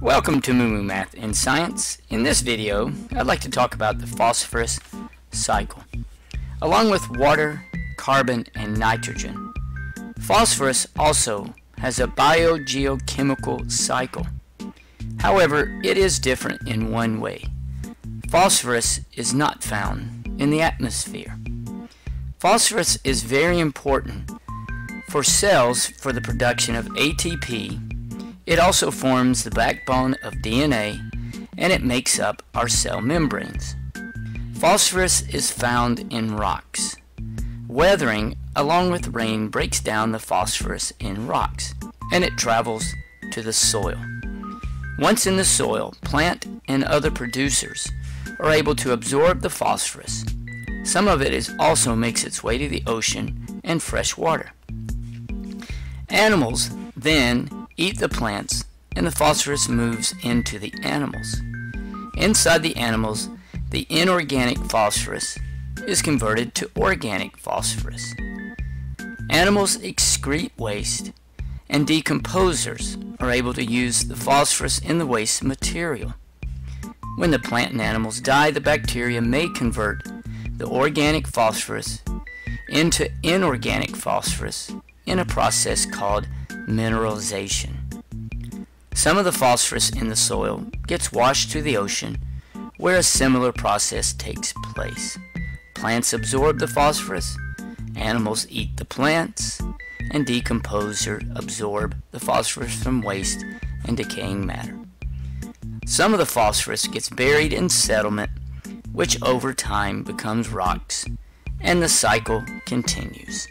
Welcome to MooMooMath and Science. In this video, I'd like to talk about the phosphorus cycle. Along with water, carbon, and nitrogen, phosphorus also has a biogeochemical cycle. However, it is different in one way. Phosphorus is not found in the atmosphere. Phosphorus is very important for cells for the production of ATP. It also forms the backbone of DNA, and it makes up our cell membranes. Phosphorus is found in rocks. Weathering, along with rain, breaks down the phosphorus in rocks, and it travels to the soil. Once in the soil, plant and other producers are able to absorb the phosphorus. Some of it is also makes its way to the ocean and fresh water. Animals then eat the plants, and the phosphorus moves into the animals. Inside the animals, the inorganic phosphorus is converted to organic phosphorus. Animals excrete waste, and decomposers are able to use the phosphorus in the waste material. When the plant and animals die, the bacteria may convert the organic phosphorus into inorganic phosphorus in a process called mineralization. Some of the phosphorus in the soil gets washed to the ocean, where a similar process takes place. Plants absorb the phosphorus, animals eat the plants, and decomposers absorb the phosphorus from waste and decaying matter. Some of the phosphorus gets buried in sediment, which over time becomes rocks, and the cycle continues.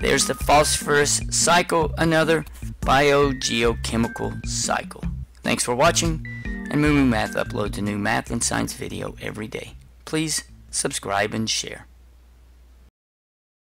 There's the phosphorus cycle, another biogeochemical cycle. Thanks for watching, and MooMooMath uploads a new math and science video every day. Please subscribe and share.